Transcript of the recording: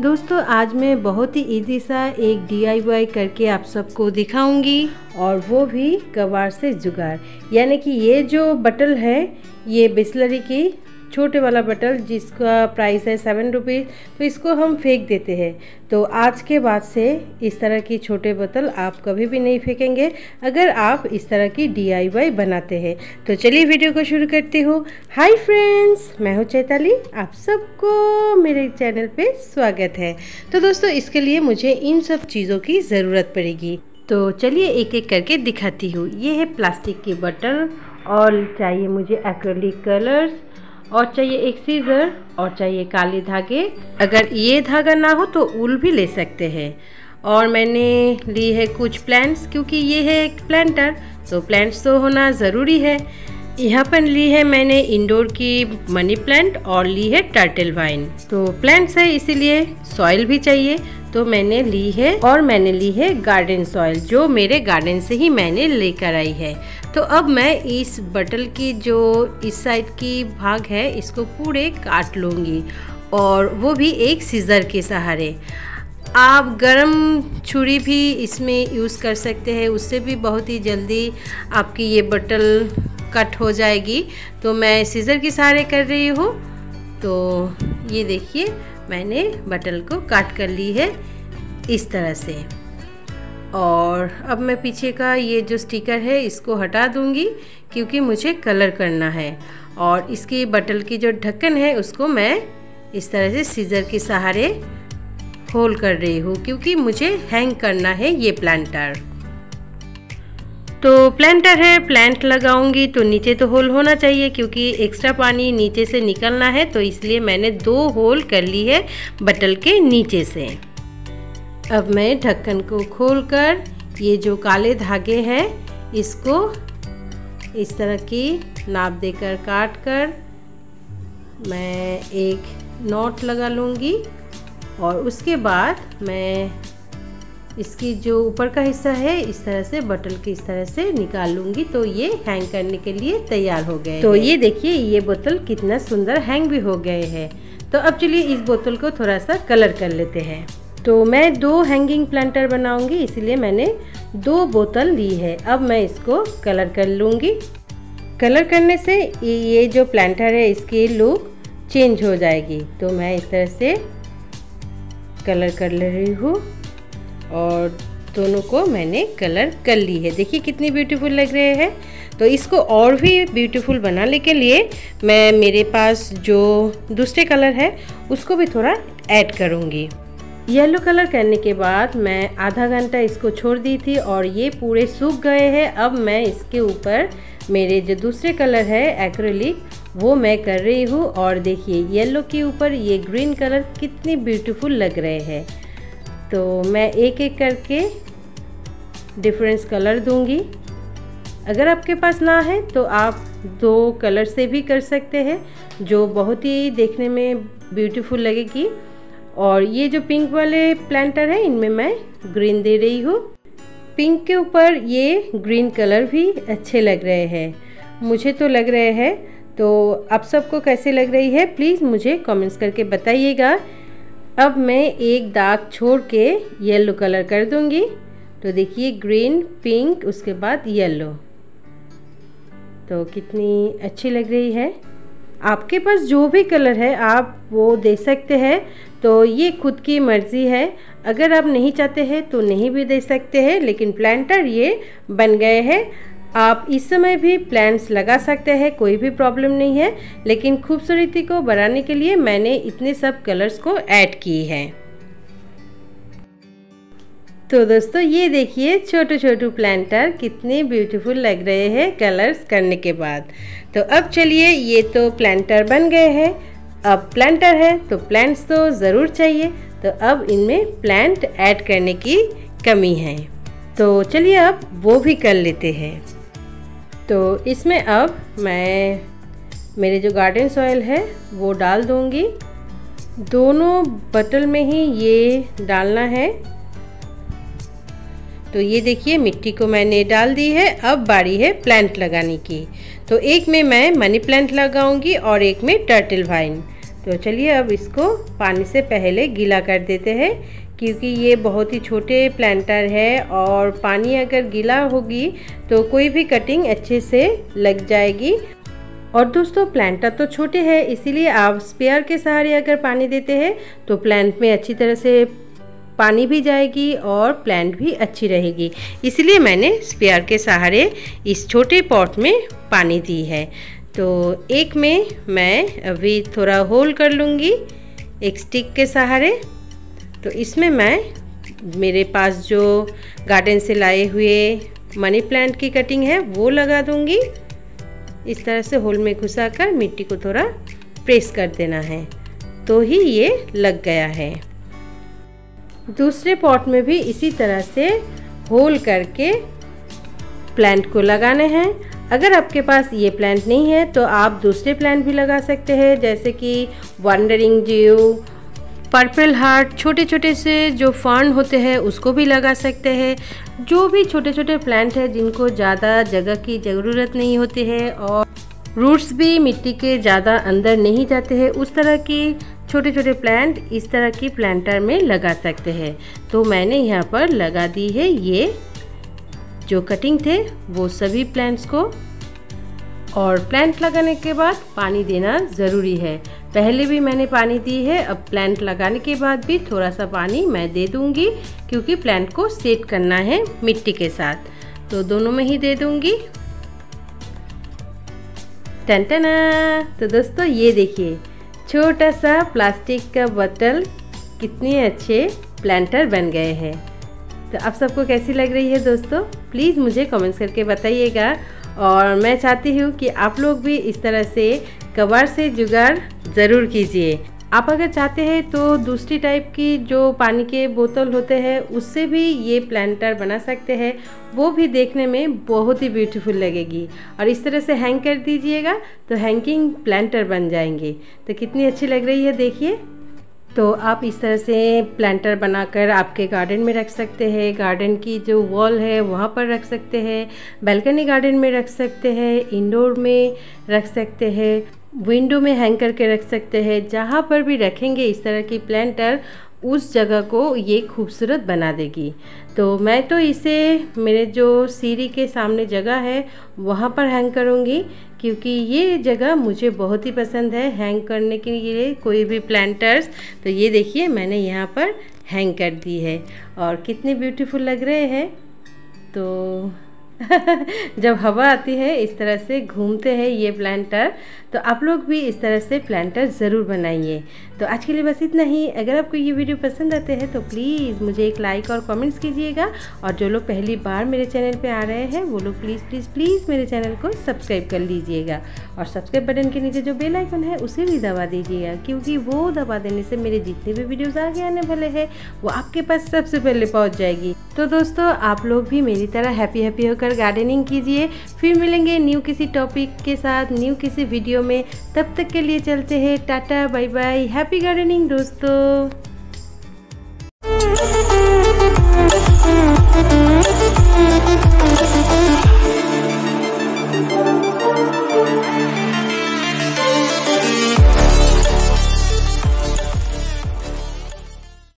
दोस्तों आज मैं बहुत ही इजी सा एक DIY करके आप सबको दिखाऊंगी और वो भी कबाड़ से जुगाड़। यानी कि ये जो बटल है ये बिस्लरी की छोटे वाला बटल जिसका प्राइस है 7 रुपीज़, तो इसको हम फेंक देते हैं। तो आज के बाद से इस तरह की छोटे बटल आप कभी भी नहीं फेंकेंगे अगर आप इस तरह की DIY बनाते हैं। तो चलिए वीडियो को शुरू करती हूँ। हाय फ्रेंड्स, मैं हूँ चैताली, आप सबको मेरे चैनल पे स्वागत है। तो दोस्तों इसके लिए मुझे इन सब चीज़ों की ज़रूरत पड़ेगी, तो चलिए एक एक करके दिखाती हूँ। ये है प्लास्टिक की बटल और चाहिए मुझे एक्रेलिक कलर्स और चाहिए एक सीजर और चाहिए काले धागे। अगर ये धागा ना हो तो ऊल भी ले सकते हैं। और मैंने ली है कुछ प्लांट्स क्योंकि ये है एक प्लांटर, तो प्लांट्स तो होना ज़रूरी है। यहाँ पर ली है मैंने इंडोर की मनी प्लांट और ली है टर्टल वाइन। तो प्लांट्स है इसीलिए सॉइल भी चाहिए, तो मैंने ली है और मैंने ली है गार्डन सॉइल जो मेरे गार्डन से ही मैंने लेकर आई है। तो अब मैं इस बटल की जो इस साइड की भाग है इसको पूरे काट लूँगी और वो भी एक सीजर के सहारे। आप गरम छुरी भी इसमें यूज़ कर सकते हैं, उससे भी बहुत ही जल्दी आपकी ये बटल कट हो जाएगी। तो मैं सीजर के सहारे कर रही हूँ। तो ये देखिए मैंने बटल को काट कर ली है इस तरह से। और अब मैं पीछे का ये जो स्टिकर है इसको हटा दूँगी क्योंकि मुझे कलर करना है। और इसकी बटल की जो ढक्कन है उसको मैं इस तरह से सीजर के सहारे होल कर रही हूँ क्योंकि मुझे हैंग करना है ये प्लांटर। तो प्लांटर है, प्लांट लगाऊंगी तो नीचे तो होल होना चाहिए क्योंकि एक्स्ट्रा पानी नीचे से निकलना है, तो इसलिए मैंने 2 होल कर ली है बटल के नीचे से। अब मैं ढक्कन को खोलकर ये जो काले धागे हैं इसको इस तरह की नाप देकर काट कर मैं एक नॉट लगा लूँगी। और उसके बाद मैं इसकी जो ऊपर का हिस्सा है इस तरह से बटल की इस तरह से निकाल लूँगी। तो ये हैंग करने के लिए तैयार हो गए। तो ये देखिए ये बोतल कितना सुंदर हैंग भी हो गए हैं। तो अब चलिए इस बोतल को थोड़ा सा कलर कर लेते हैं। तो मैं 2 हैंगिंग प्लांटर बनाऊँगी इसलिए मैंने 2 बोतल ली है। अब मैं इसको कलर कर लूँगी। कलर करने से ये जो प्लांटर है इसकी लुक चेंज हो जाएगी। तो मैं इस तरह से कलर कर ले रही हूँ और दोनों को मैंने कलर कर ली है। देखिए कितनी ब्यूटीफुल लग रहे हैं। तो इसको और भी ब्यूटीफुल बनाने के लिए मैं मेरे पास जो दूसरे कलर है उसको भी थोड़ा ऐड करूँगी। येलो कलर करने के बाद मैं आधा घंटा इसको छोड़ दी थी और ये पूरे सूख गए हैं। अब मैं इसके ऊपर मेरे जो दूसरे कलर है एक्रेलिक वो मैं कर रही हूँ। और देखिए येलो के ऊपर ये ग्रीन कलर कितनी ब्यूटीफुल लग रहे हैं। तो मैं एक एक करके डिफरेंस कलर दूंगी। अगर आपके पास ना है तो आप 2 कलर से भी कर सकते हैं जो बहुत ही देखने में ब्यूटीफुल लगेगी। और ये जो पिंक वाले प्लांटर हैं इनमें मैं ग्रीन दे रही हूँ। पिंक के ऊपर ये ग्रीन कलर भी अच्छे लग रहे हैं, मुझे तो लग रहे हैं। तो आप सबको कैसे लग रही है प्लीज़ मुझे कमेंट्स करके बताइएगा। अब मैं एक दाग छोड़ के येलो कलर कर दूंगी। तो देखिए ग्रीन, पिंक, उसके बाद येलो। तो कितनी अच्छी लग रही है। आपके पास जो भी कलर है आप वो दे सकते हैं, तो ये खुद की मर्ज़ी है। अगर आप नहीं चाहते हैं तो नहीं भी दे सकते हैं, लेकिन प्लांटर ये बन गए हैं। आप इस समय भी प्लांट्स लगा सकते हैं, कोई भी प्रॉब्लम नहीं है। लेकिन खूबसूरती को बढ़ाने के लिए मैंने इतने सब कलर्स को ऐड किए हैं। तो दोस्तों ये देखिए छोटे छोटे प्लांटर कितने ब्यूटीफुल लग रहे हैं कलर्स करने के बाद। तो अब चलिए ये तो प्लांटर बन गए हैं। अब प्लांटर है तो प्लांट्स तो ज़रूर चाहिए, तो अब इनमें प्लांट ऐड करने की कमी है। तो चलिए अब वो भी कर लेते हैं। तो इसमें अब मैं मेरे जो गार्डन सॉइल है वो डाल दूँगी। दोनों बटल में ही ये डालना है। तो ये देखिए मिट्टी को मैंने डाल दी है। अब बारी है प्लांट लगाने की। तो एक में मैं मनी प्लांट लगाऊंगी और एक में टर्टल वाइन। तो चलिए अब इसको पानी से पहले गीला कर देते हैं, क्योंकि ये बहुत ही छोटे प्लांटर है और पानी अगर गीला होगी तो कोई भी कटिंग अच्छे से लग जाएगी। और दोस्तों प्लांटर तो छोटे हैं, इसीलिए आप स्पेयर के सहारे अगर पानी देते हैं तो प्लांट में अच्छी तरह से पानी भी जाएगी और प्लांट भी अच्छी रहेगी। इसलिए मैंने स्पेयर के सहारे इस छोटे पॉट में पानी दी है। तो एक में मैं अभी थोड़ा होल कर लूँगी एक स्टिक के सहारे। तो इसमें मैं मेरे पास जो गार्डन से लाए हुए मनी प्लांट की कटिंग है वो लगा दूँगी। इस तरह से होल में घुसा कर मिट्टी को थोड़ा प्रेस कर देना है, तो ही ये लग गया है। दूसरे पॉट में भी इसी तरह से होल करके प्लांट को लगाने हैं। अगर आपके पास ये प्लांट नहीं है तो आप दूसरे प्लांट भी लगा सकते हैं, जैसे कि वंडरिंग ड्यू, पर्पल हार्ट, छोटे छोटे से जो फर्न होते हैं उसको भी लगा सकते हैं। जो भी छोटे छोटे प्लांट हैं जिनको ज़्यादा जगह की ज़रूरत नहीं होती है और रूट्स भी मिट्टी के ज़्यादा अंदर नहीं जाते हैं, उस तरह के छोटे छोटे प्लांट इस तरह की प्लांटर में लगा सकते हैं। तो मैंने यहाँ पर लगा दी है ये जो कटिंग थे वो सभी प्लांट्स को। और प्लांट लगाने के बाद पानी देना ज़रूरी है। पहले भी मैंने पानी दी है, अब प्लांट लगाने के बाद भी थोड़ा सा पानी मैं दे दूँगी, क्योंकि प्लांट को सेट करना है मिट्टी के साथ। तो दोनों में ही दे दूँगी। टन टन। तो दोस्तों ये देखिए छोटा सा प्लास्टिक का बोतल, कितने अच्छे प्लांटर बन गए हैं। तो आप सबको कैसी लग रही है दोस्तों, प्लीज़ मुझे कमेंट्स करके बताइएगा। और मैं चाहती हूँ कि आप लोग भी इस तरह से कबाड़ से जुगाड़ ज़रूर कीजिए। आप अगर चाहते हैं तो दूसरी टाइप की जो पानी के बोतल होते हैं उससे भी ये प्लांटर बना सकते हैं, वो भी देखने में बहुत ही ब्यूटीफुल लगेगी। और इस तरह से हैंग कर दीजिएगा तो हैंगिंग प्लांटर बन जाएंगे। तो कितनी अच्छी लग रही है देखिए। तो आप इस तरह से प्लांटर बनाकर आपके गार्डन में रख सकते हैं, गार्डन की जो वॉल है वहाँ पर रख सकते हैं, बालकनी गार्डन में रख सकते हैं, इंडोर में रख सकते हैं, विंडो में हैंग करके रख सकते हैं। जहाँ पर भी रखेंगे इस तरह की प्लांटर उस जगह को ये खूबसूरत बना देगी। तो मैं तो इसे मेरे जो सीढ़ी के सामने जगह है वहाँ पर हैंग करूँगी, क्योंकि ये जगह मुझे बहुत ही पसंद है हैंग करने के लिए कोई भी प्लांटर्स। तो ये देखिए मैंने यहाँ पर हैंग कर दी है और कितने ब्यूटीफुल लग रहे हैं। तो जब हवा आती है इस तरह से घूमते हैं ये प्लांटर। तो आप लोग भी इस तरह से प्लांटर ज़रूर बनाइए। तो आज के लिए बस इतना ही। अगर आपको ये वीडियो पसंद आते हैं तो प्लीज़ मुझे एक लाइक और कमेंट्स कीजिएगा। और जो लोग पहली बार मेरे चैनल पे आ रहे हैं वो लोग प्लीज़ प्लीज़ प्लीज़ मेरे चैनल को सब्सक्राइब कर लीजिएगा। और सब्सक्राइब बटन के नीचे जो बेल आइकन है उसे भी दबा दीजिएगा, क्योंकि वो दबा देने से मेरे जितने भी वीडियोज़ आगे आने वाले हैं वो आपके पास सबसे पहले पहुँच जाएगी। तो दोस्तों आप लोग भी मेरी तरह हैप्पी हैप्पी होकर गार्डनिंग कीजिए। फिर मिलेंगे न्यू किसी टॉपिक के साथ, न्यू किसी वीडियो में। तब तक के लिए चलते हैं, tata bye bye, happy gardening दोस्तों।